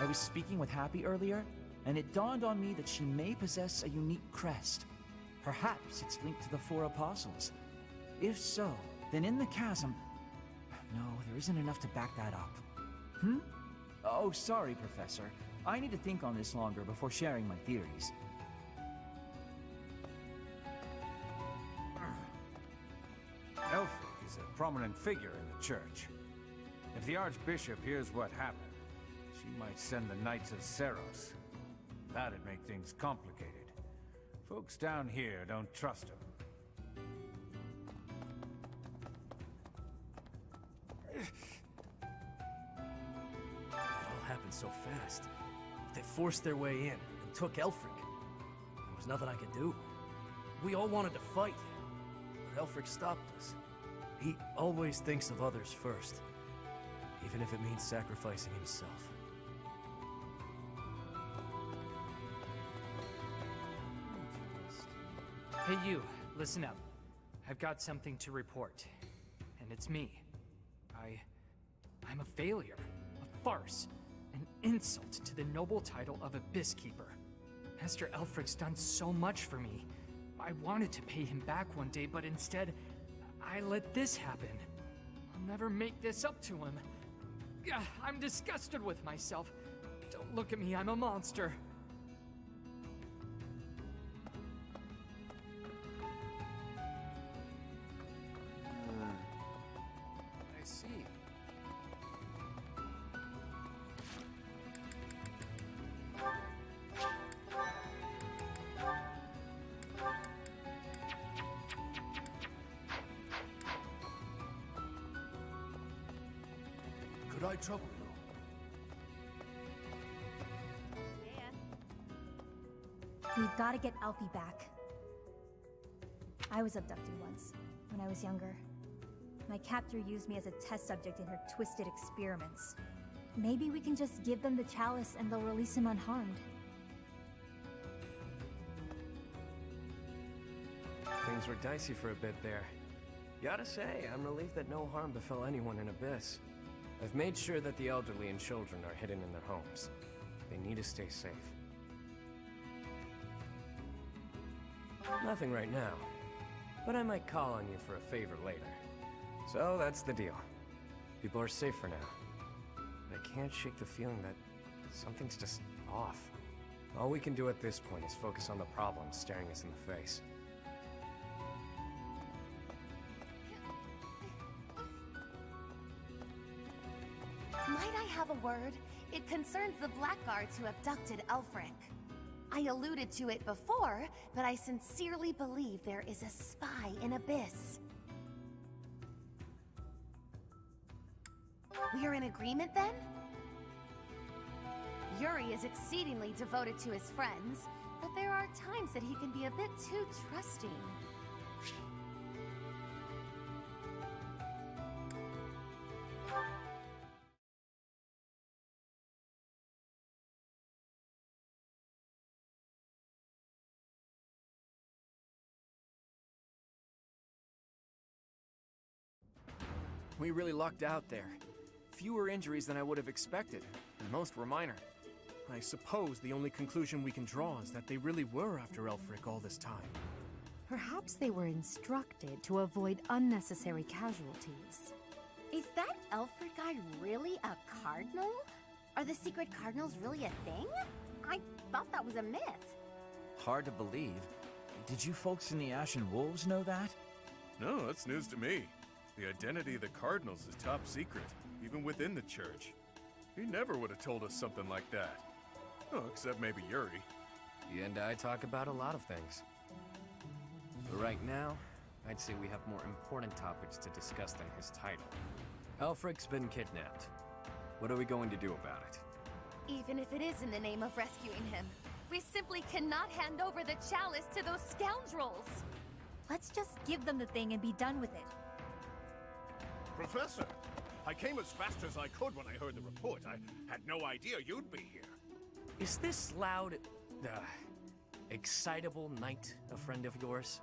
I was speaking with Happy earlier, and it dawned on me that she may possess a unique crest. Perhaps it's linked to the Four Apostles. If so, then in the chasm... No, there isn't enough to back that up. Hmm? Oh, sorry, Professor. I need to think on this longer before sharing my theories. Aelfric is a prominent figure in the Church. If the Archbishop hears what happened, she might send the Knights of Seiros. That'd make things complicated. Folks down here don't trust him. It all happened so fast. They forced their way in and took Aelfric. There was nothing I could do. We all wanted to fight, but Aelfric stopped us. He always thinks of others first, even if it means sacrificing himself. Hey you, listen up. I've got something to report. And it's me. I'm a failure, a farce, an insult to the noble title of Abyss Keeper. Master Aelfric's done so much for me. I wanted to pay him back one day, but instead, I let this happen. I'll never make this up to him. I'm disgusted with myself. Don't look at me, I'm a monster. Trouble you. Yeah. We've got to get Alfie back. I was abducted once, when I was younger. My captor used me as a test subject in her twisted experiments. Maybe we can just give them the chalice and they'll release him unharmed. Things were dicey for a bit there. Gotta say, I'm relieved that no harm befell anyone in Abyss. I've made sure that the elderly and children are hidden in their homes. They need to stay safe. Nothing right now, but I might call on you for a favor later. So that's the deal. People are safe for now. But I can't shake the feeling that something's just off. All we can do at this point is focus on the problem staring us in the face. A word. It concerns the blackguards who abducted Aelfric. I alluded to it before, but I sincerely believe there is a spy in Abyss. We're in agreement then? Yuri is exceedingly devoted to his friends, but there are times that he can be a bit too trusting. We really lucked out there. Fewer injuries than I would have expected, and most were minor. I suppose the only conclusion we can draw is that they really were after Aelfric all this time. Perhaps they were instructed to avoid unnecessary casualties. Is that Aelfric guy really a cardinal? Are the secret cardinals really a thing? I thought that was a myth. Hard to believe. Did you folks in the Ashen Wolves know that? No, that's news to me. The identity of the cardinals is top secret, even within the church. He never would have told us something like that. Oh, except maybe Yuri. You and I talk about a lot of things. But right now, I'd say we have more important topics to discuss than his title. Aelfric's been kidnapped. What are we going to do about it? Even if it is in the name of rescuing him, we simply cannot hand over the chalice to those scoundrels. Let's just give them the thing and be done with it. Professor, I came as fast as I could when I heard the report. I had no idea you'd be here. Is this loud, excitable knight a friend of yours?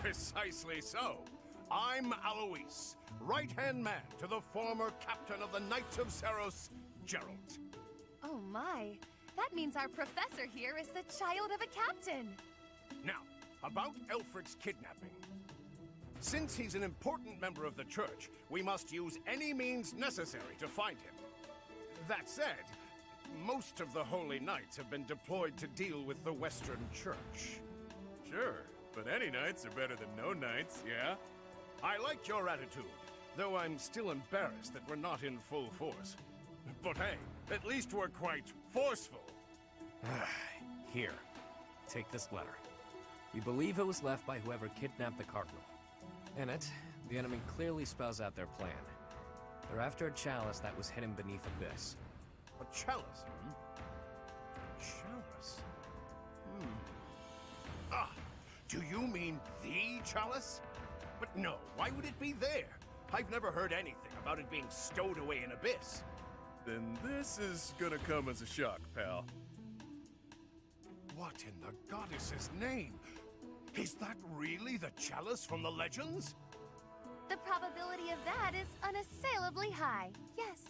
Precisely so. I'm Alois, right-hand man to the former captain of the Knights of Seiros, Gerald. Oh my, that means our professor here is the child of a captain. Now, about Aelfric's kidnapping. Since he's an important member of the church, we must use any means necessary to find him. That said, most of the Holy Knights have been deployed to deal with the Western Church. Sure. But any knights are better than no knights, yeah? I like your attitude, though I'm still embarrassed that we're not in full force. But hey, at least we're quite forceful. Here, take this letter. We believe it was left by whoever kidnapped the cardinal. In it, the enemy clearly spells out their plan. They're after a chalice that was hidden beneath Abyss. A chalice? Hmm? A chalice? Hmm. Ah! Do you mean the chalice? But no, why would it be there? I've never heard anything about it being stowed away in Abyss. Then this is gonna come as a shock, pal. What in the goddess's name? Is that really the chalice from the legends? The probability of that is unassailably high, yes.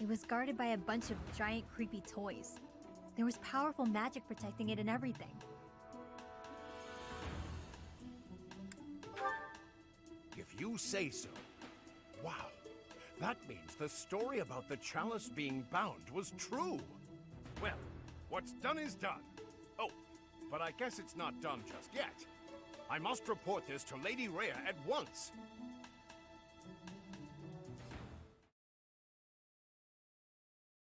It was guarded by a bunch of giant creepy toys. There was powerful magic protecting it and everything. If you say so. Wow. That means the story about the chalice being bound was true. Well, what's done is done. Oh, but I guess it's not done just yet. I must report this to Lady Raya at once.